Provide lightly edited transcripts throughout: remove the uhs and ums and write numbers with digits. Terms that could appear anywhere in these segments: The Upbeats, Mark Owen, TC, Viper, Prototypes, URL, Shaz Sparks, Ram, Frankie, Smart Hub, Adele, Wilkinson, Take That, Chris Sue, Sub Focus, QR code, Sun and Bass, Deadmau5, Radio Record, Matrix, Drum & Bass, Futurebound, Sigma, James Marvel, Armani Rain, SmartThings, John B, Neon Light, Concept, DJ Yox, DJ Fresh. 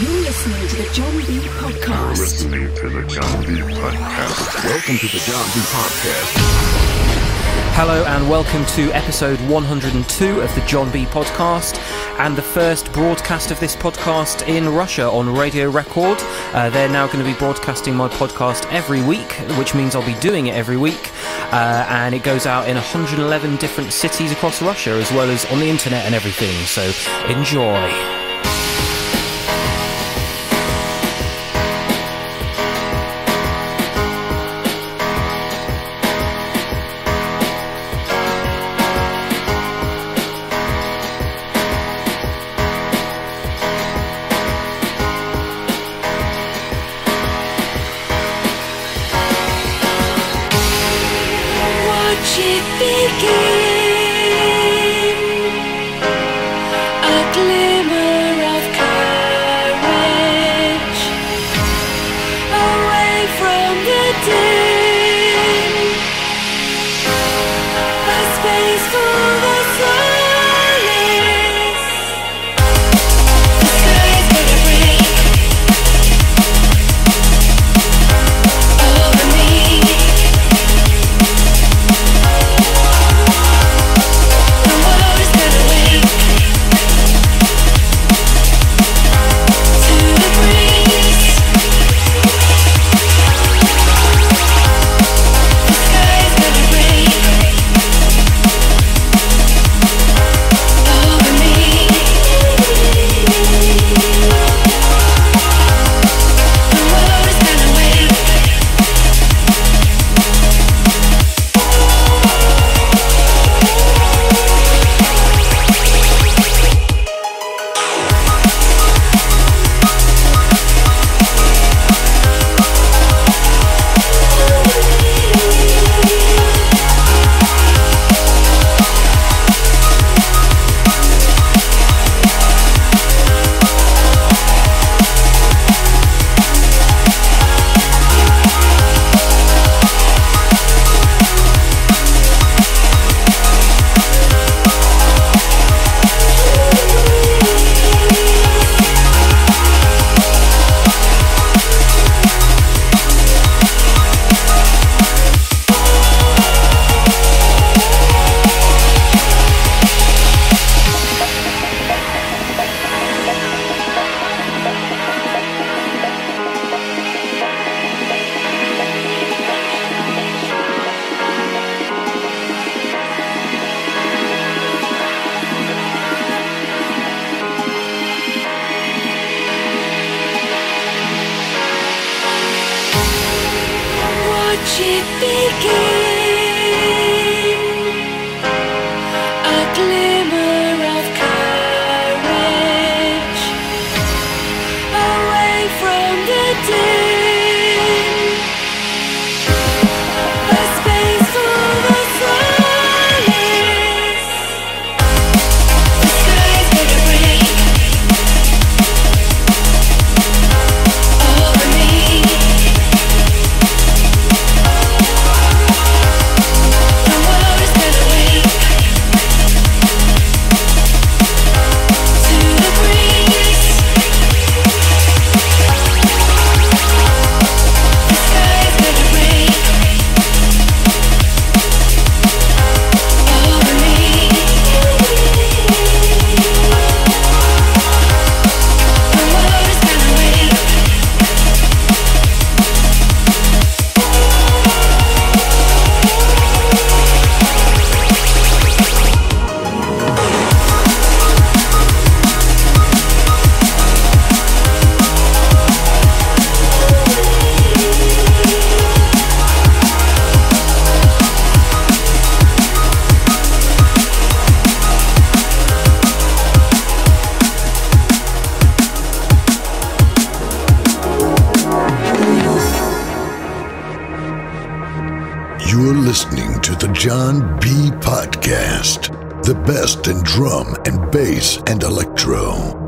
You're listening to the John B Podcast. You're listening to the John B Podcast. Welcome to the John B Podcast. Hello and welcome to episode 102 of the John B Podcast and the first broadcast of this podcast in Russia on Radio Record. They're now going to be broadcasting my podcast every week, which means I'll be doing it every week. And it goes out in 111 different cities across Russia, as well as on the internet and everything. So enjoy. Drum and bass and electro.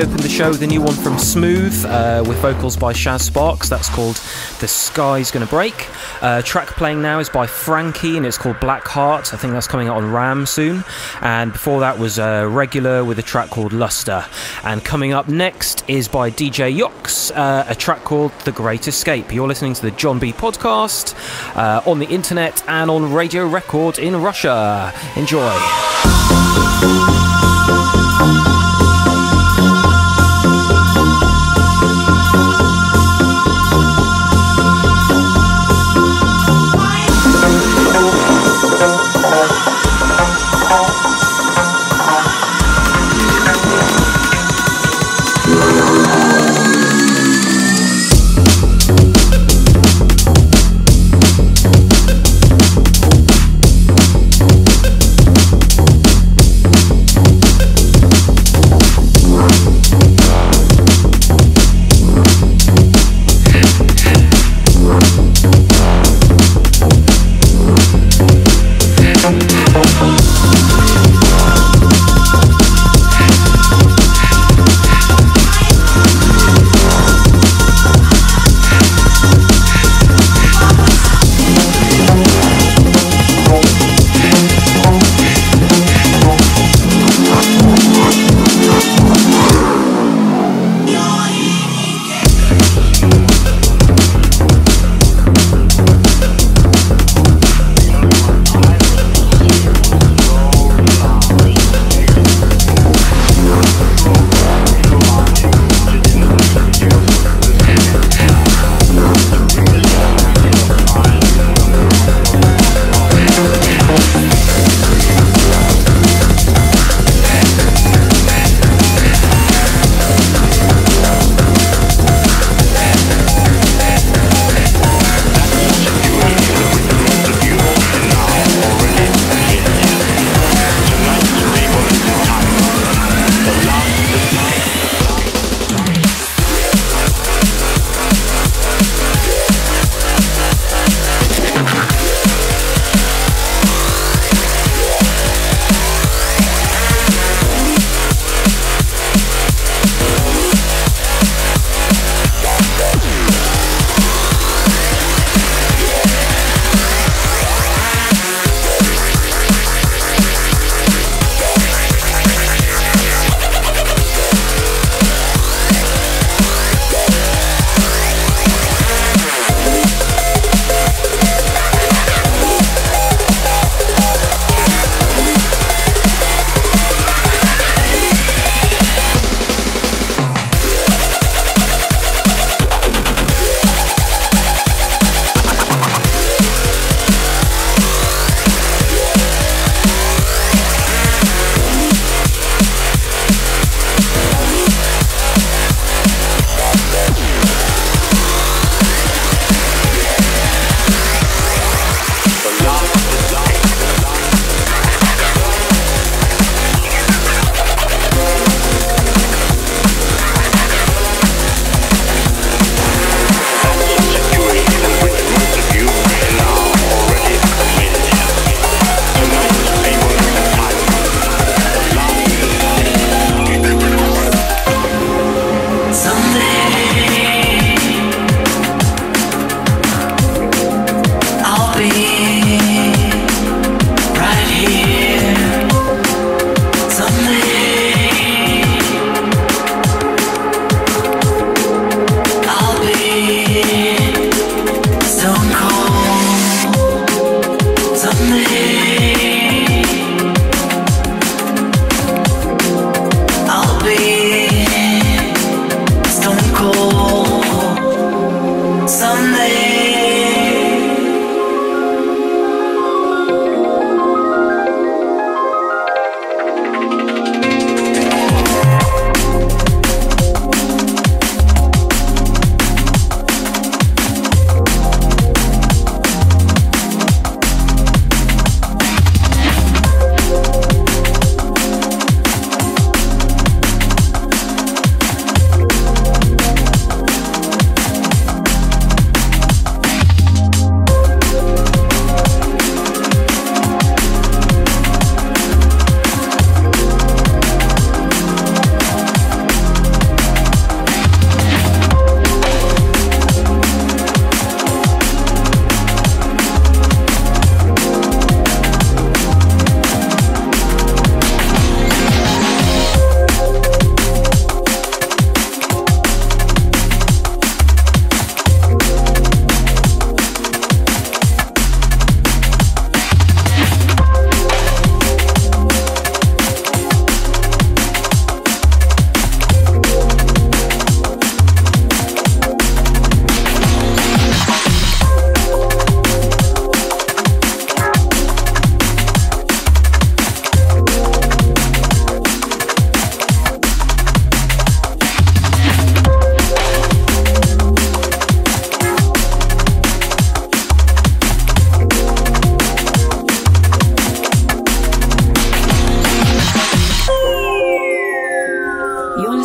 we opened the show with a new one from Smooth with vocals by Shaz Sparks. That's called The Sky's Gonna Break. Track playing now is by Frankie and it's called Black Heart. I think that's coming out on Ram soon. And before that was Regular with a track called Luster. And coming up next is by DJ Yox, a track called The Great Escape. You're listening to the John B podcast on the internet and on Radio Record in Russia. Enjoy.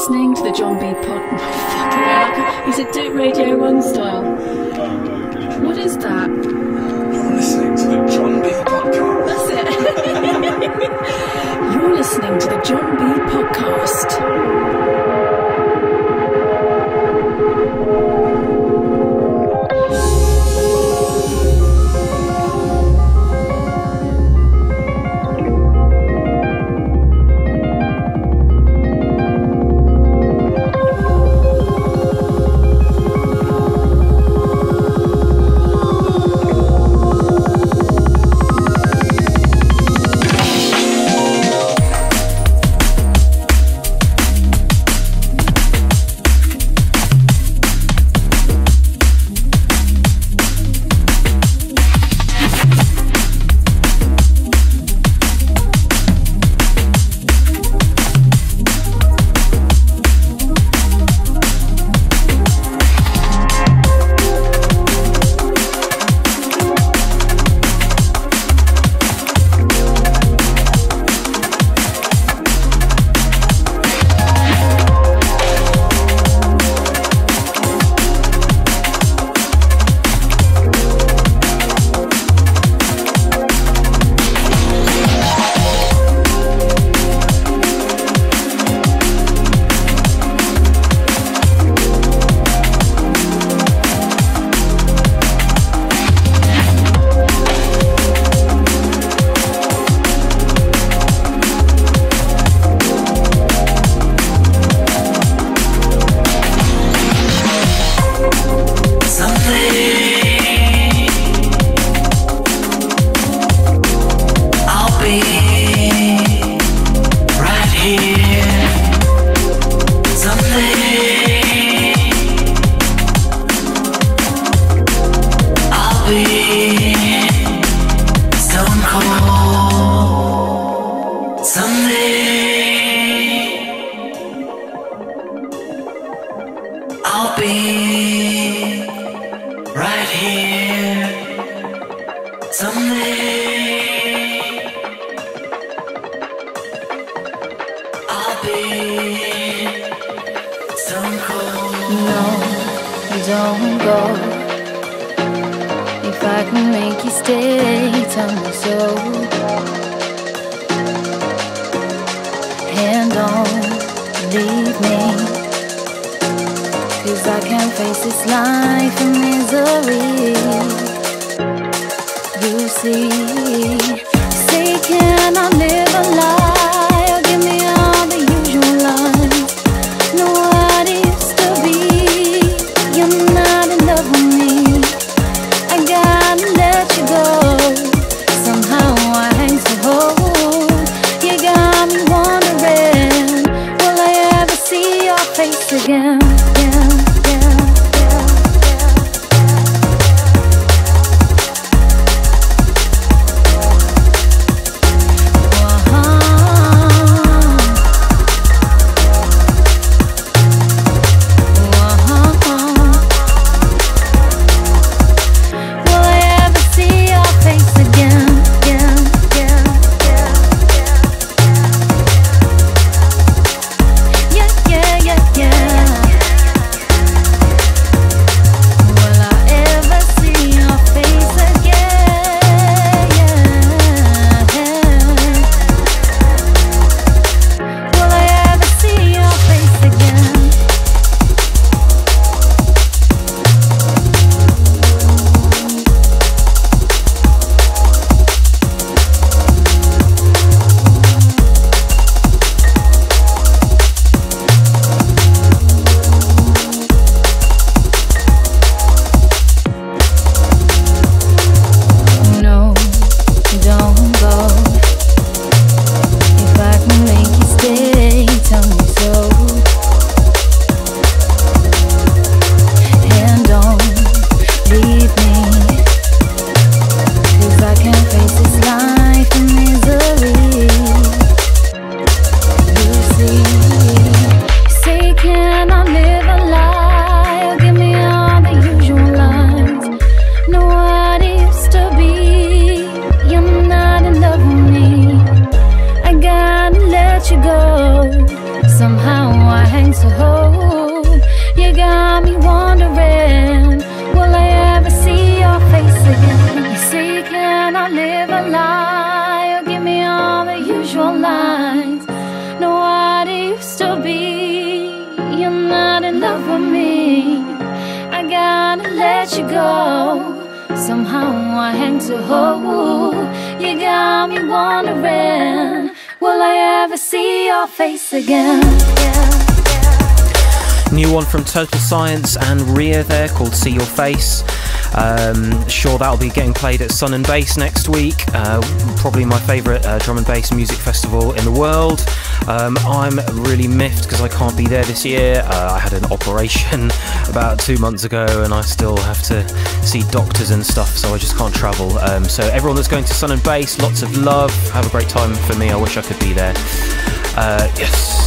listening to the John B pod. He said, do it Radio 1 style. What is that? You're listening to the John B podcast. That's it. You're listening to the John B podcast. Somehow I hands to hold. You got me wondering, will I ever see your face again? You see, can I live a lie, or give me all the usual lines? No, I used to be, you're not in love with me. I gotta let you go. Somehow I hang to hold. You got me wondering, will I ever see your face again? New one from Total Science and Ria there, called See Your Face. Sure, that'll be getting played at Sun and Bass next week. Probably my favourite drum and bass music festival in the world. I'm really miffed because I can't be there this year. I had an operation about 2 months ago and I still have to see doctors and stuff, so I just can't travel. So everyone that's going to Sun and Bass, lots of love. Have a great time. For me, I wish I could be there. Yes.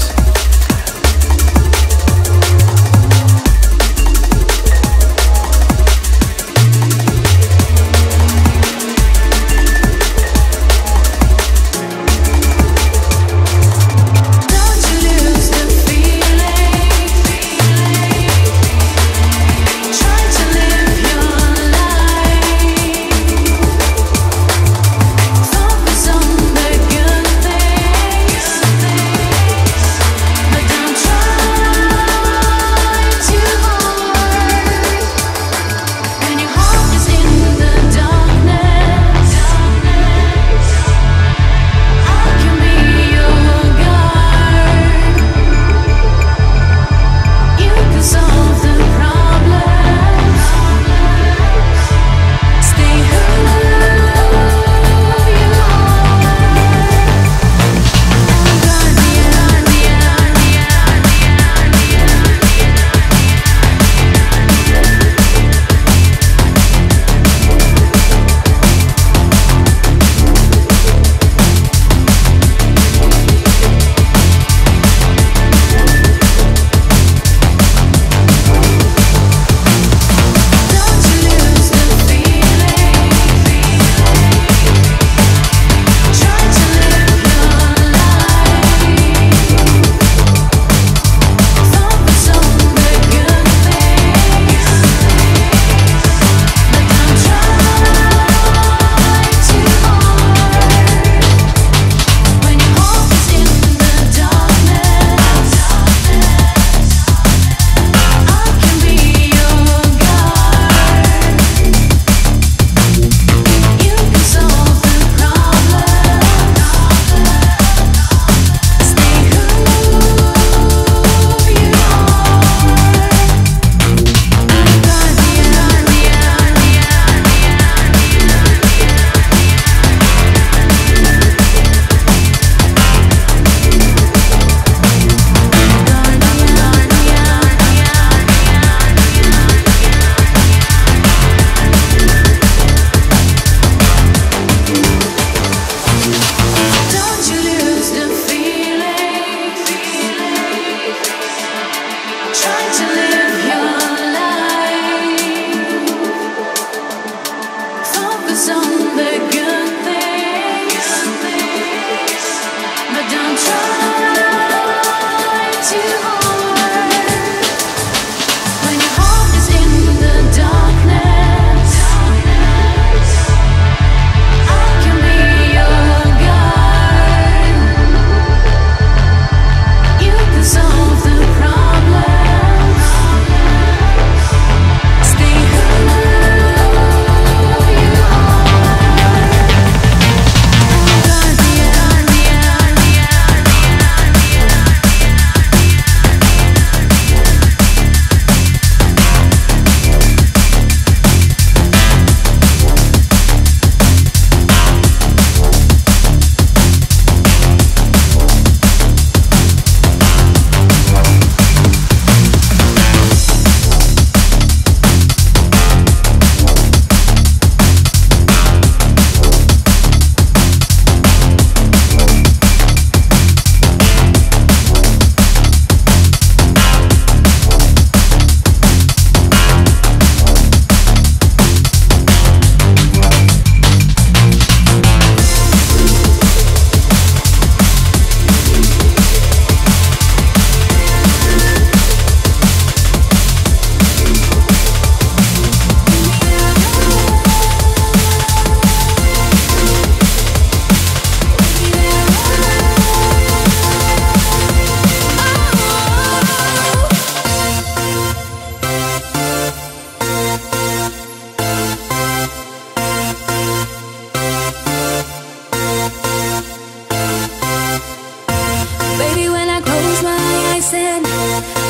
dancing.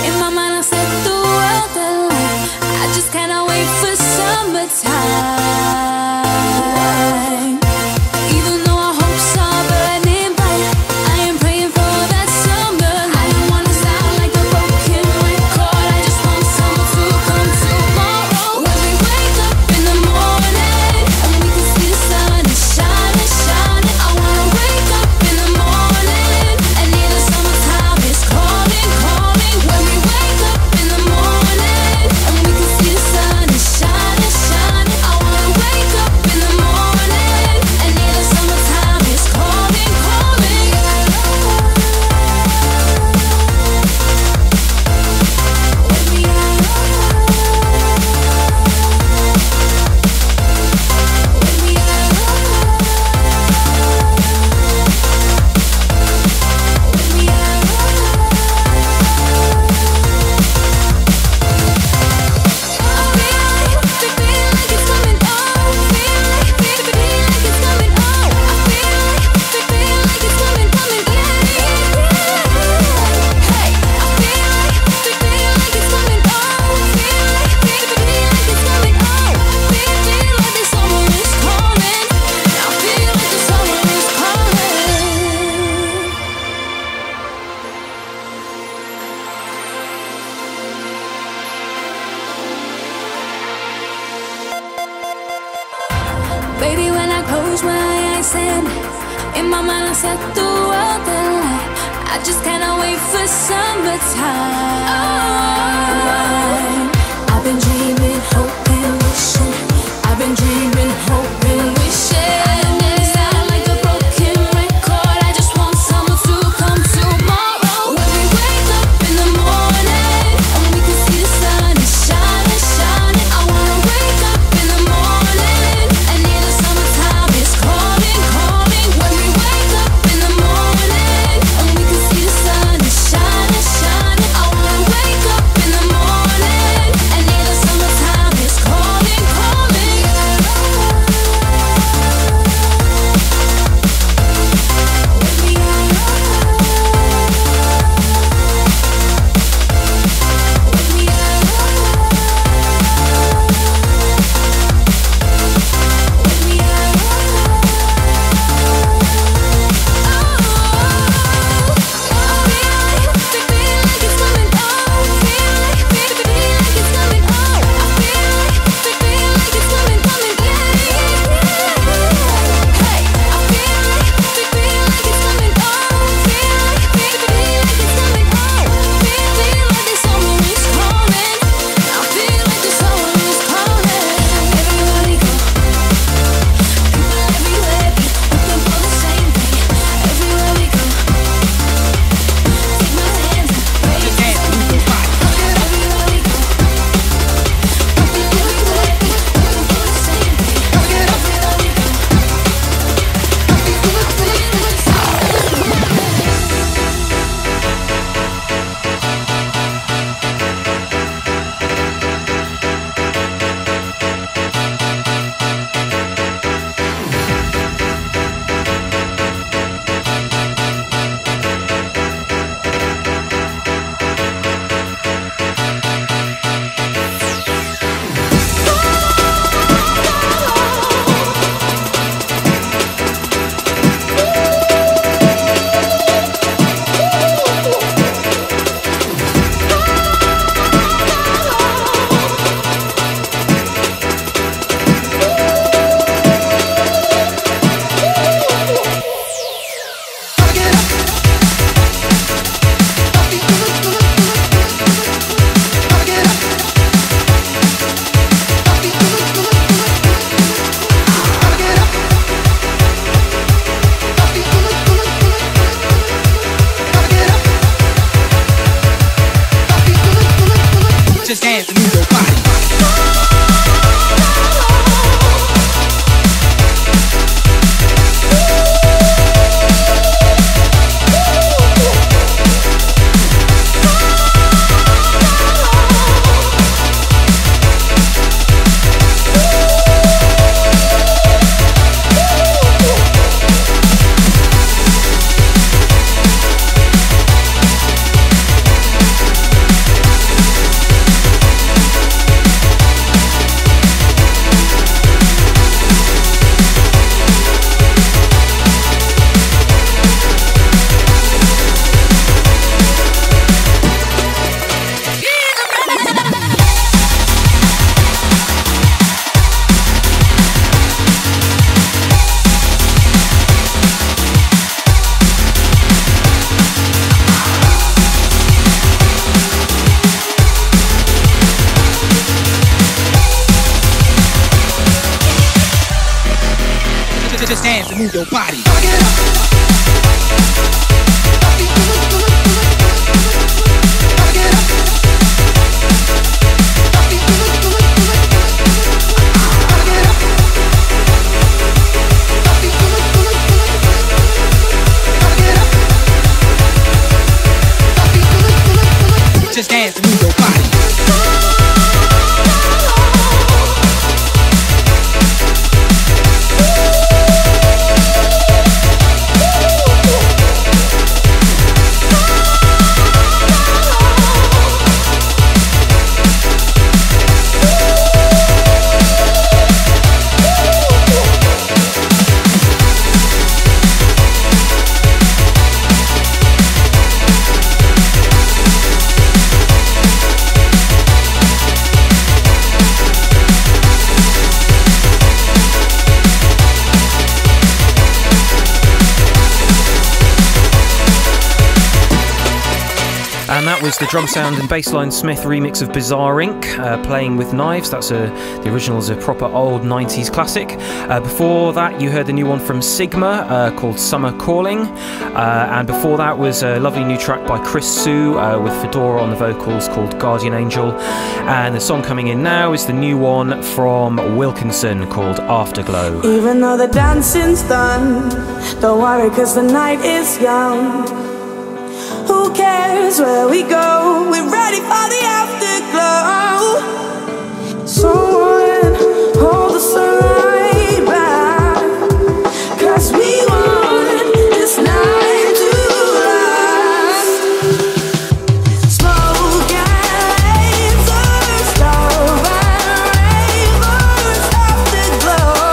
In my mind I set the world alight. I just cannot wait for summertime. Even though our hopes are burning bright, I am praying for that summer light. I don't wanna sound like a broken record. I just want summer to come tomorrow. When we wake up in the morning and we can see the sun is shining, shining. I wanna wake up in the morning and hear the summertime is calling, calling. When we wake up in the morning and we can see the sun is shining, shining. I wanna wake up in the morning and hear the summertime is calling, calling. Baby, when I close my eyes and in my mind I set the world alight, I just cannot wait for summertime. I've been dreaming, hoping, wishing. I've been dreaming, hoping, wishing. I don't wanna sound like a broken record. I just want summer to come tomorrow. When we wake up in the morning and we can see the sun is shining, shining. I wanna wake up in the morning and hear the summertime is calling, calling. When we wake up in the morning and we can see the sun is shining, shining. I wanna wake up in the morning and hear the summertime is calling, calling. Just dance to move your body. move your body. Fuck it up. Fuck it up. Fuck it up. Fuck it up. Just dance and move your body. The drum sound and bassline Smith remix of Bizarre Inc. Playing with Knives. That's the original is a proper old 90s classic. Before that you heard the new one from Sigma called Summer Calling, and before that was a lovely new track by Chris Sue with Fedora on the vocals called Guardian Angel, and the song coming in now is the new one from Wilkinson called Afterglow. Even though the dancing's done, don't worry cause the night is young. Who cares where we go? We're ready for the afterglow. Someone hold the sunlight back, cause we want this night to last. Smoke and lasers, love and rainbows, afterglow.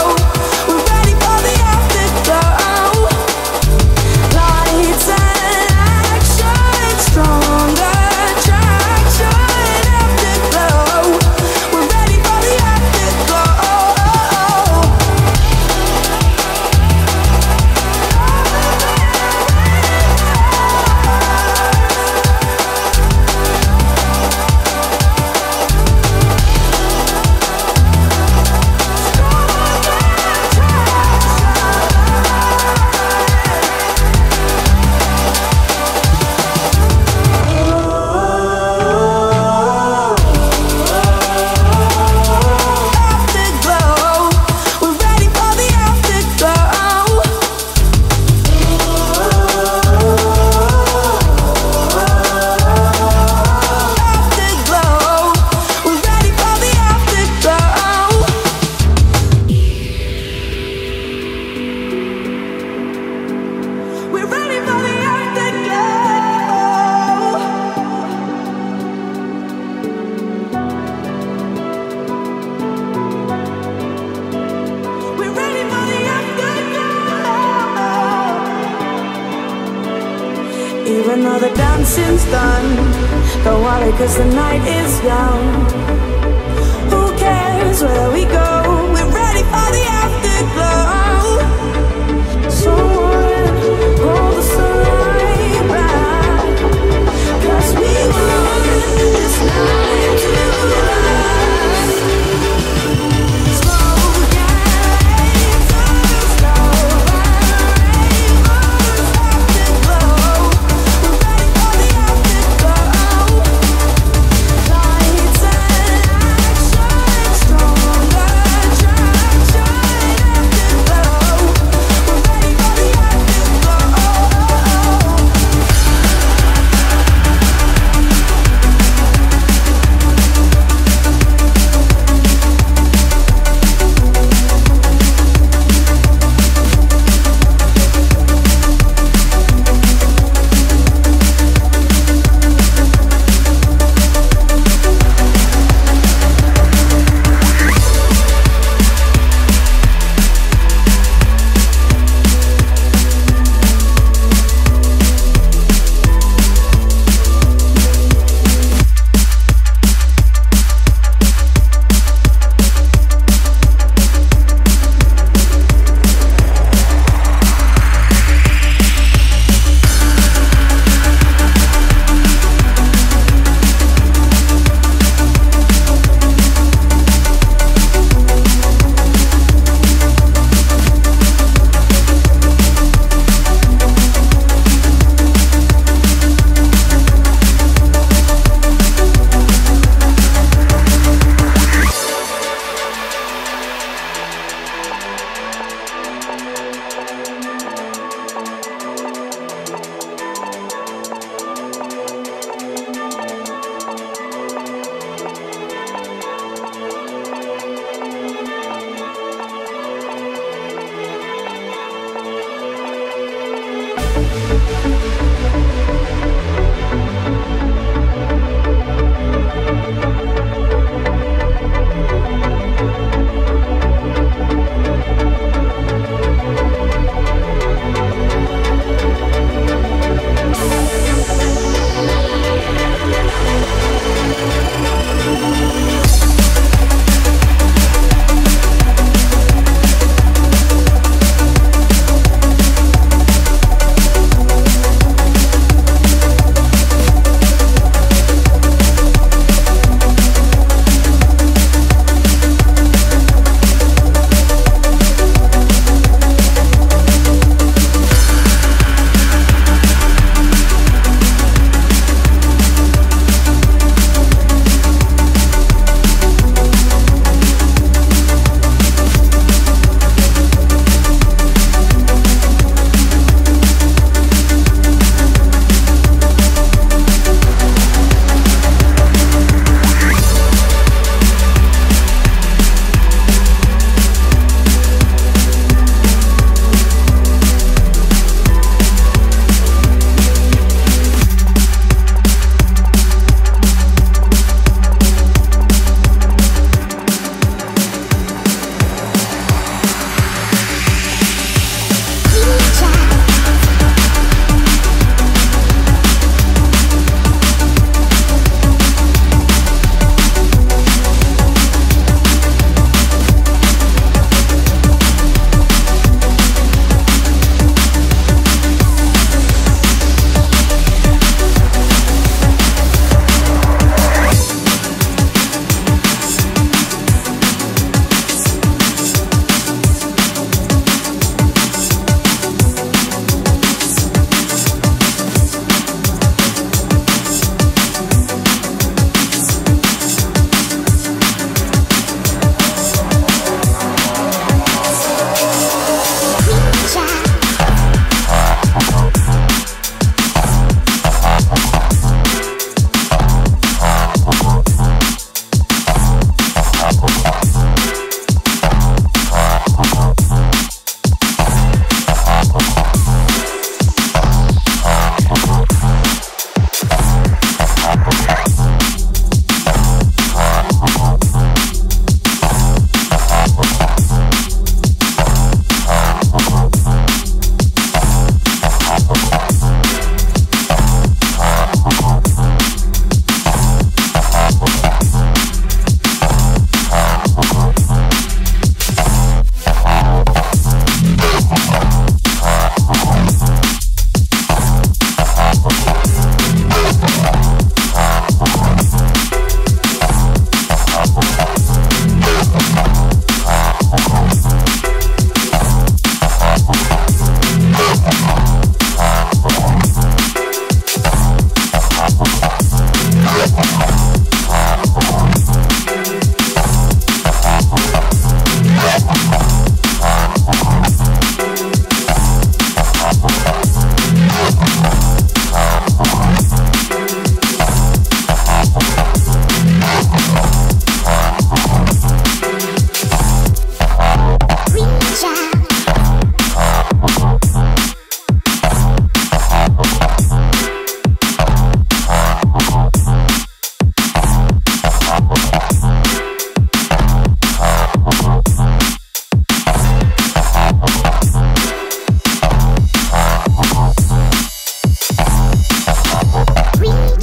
We're ready for the afterglow. Lights and cause the night is young. Who cares where we go? We're ready for the afterglow. Someone hold the sunlight back, cause we want this night to last.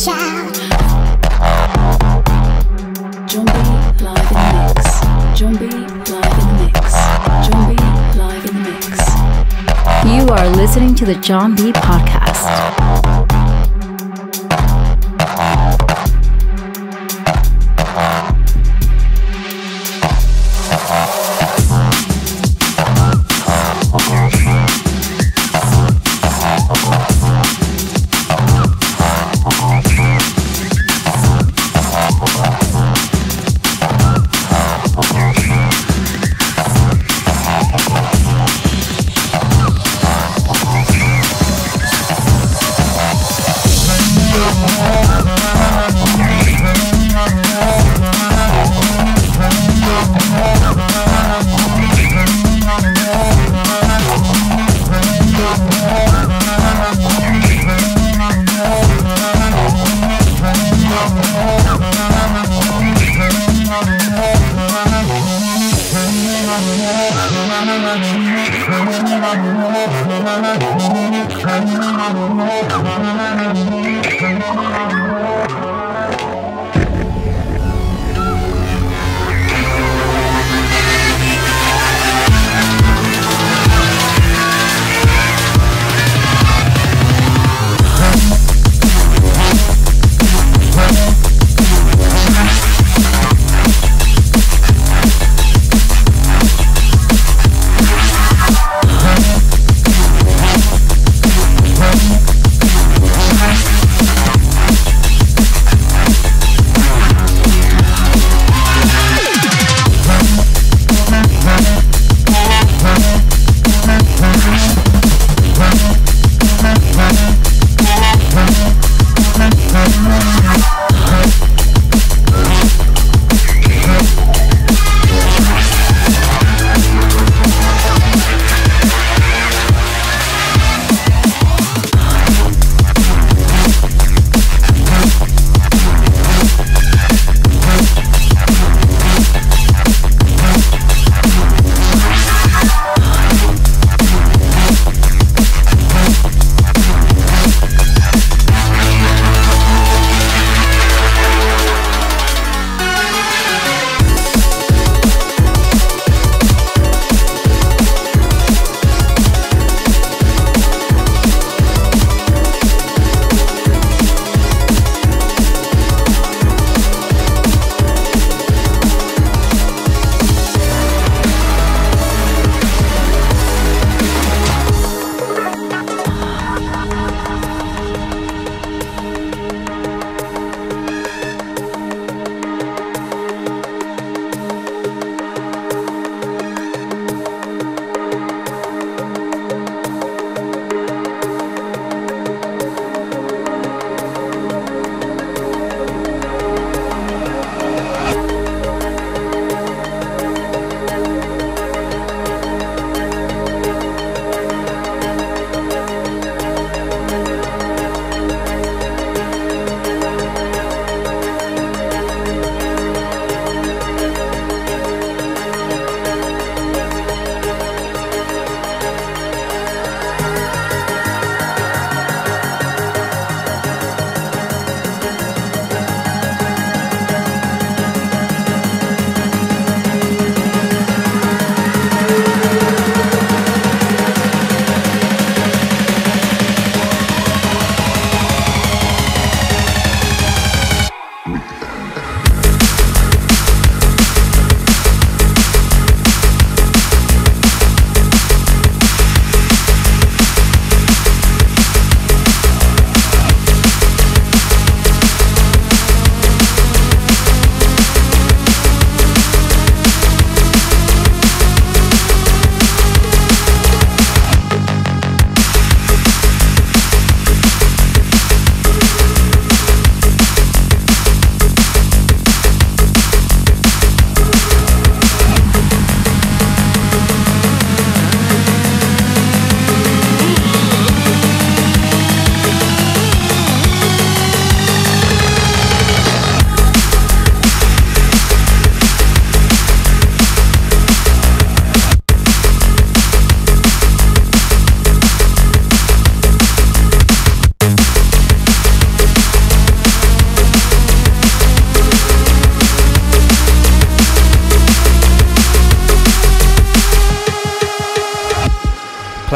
child. John B live in the mix. John B live in the mix. John B live in the mix. You are listening to the John B podcast.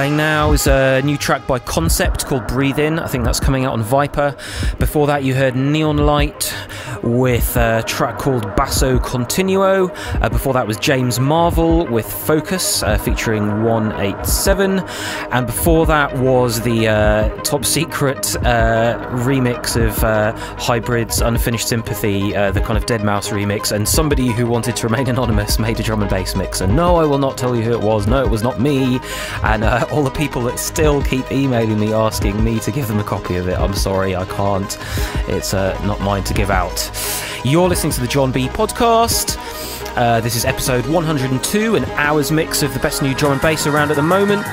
playing now is a new track by Concept called Breathe In. I think that's coming out on Viper. Before that you heard Neon Light with a track called Basso Continuo. Before that was James Marvel with Focus featuring 187. And before that was the Top Secret remix of Hybrid's Unfinished Sympathy, the kind of Deadmau5 remix. And somebody who wanted to remain anonymous made a drum and bass mix. And no, I will not tell you who it was. No, it was not me. And all the people that still keep emailing me asking me to give them a copy of it, I'm sorry, I can't. It's not mine to give out. You're listening to the John B podcast. This is episode 102, an hour's mix of the best new drum and bass around at the moment.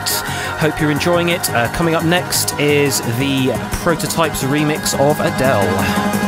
Hope you're enjoying it. Coming up next is the Prototypes remix of Adele.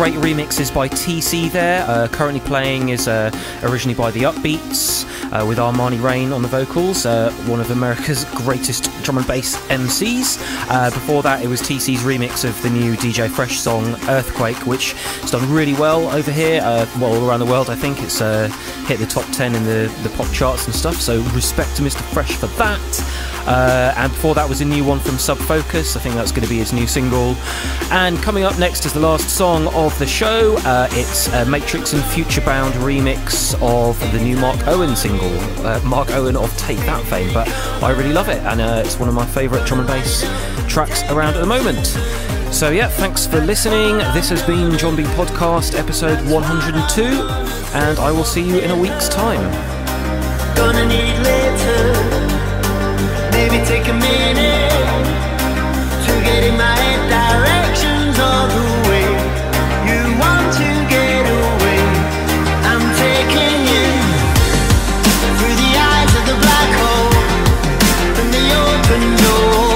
Great remixes by TC there. Currently playing is originally by The Upbeats with Armani Rain on the vocals, one of America's greatest drum and bass MCs. Before that, it was TC's remix of the new DJ Fresh song Earthquake, which has done really well over here, well, all around the world. I think it's hit the top 10 in the pop charts and stuff, so respect to Mr. Fresh for that. And before that was a new one from Sub Focus. I think that's going to be his new single. And coming up next is the last song of the show. It's a Matrix and Futurebound remix of the new Mark Owen single. Mark Owen of Take That fame, but I really love it, and it's one of my favourite drum and bass tracks around at the moment. So yeah, thanks for listening. This has been John B Podcast episode 102, and I will see you in a week's time. Gonna need later, maybe take a minute to get in my directions all the way. You want to get away, I'm taking you through the eyes of the black hole and the open door.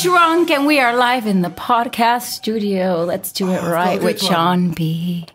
Drunk and we are live in the podcast studio. Let's do it right with John B.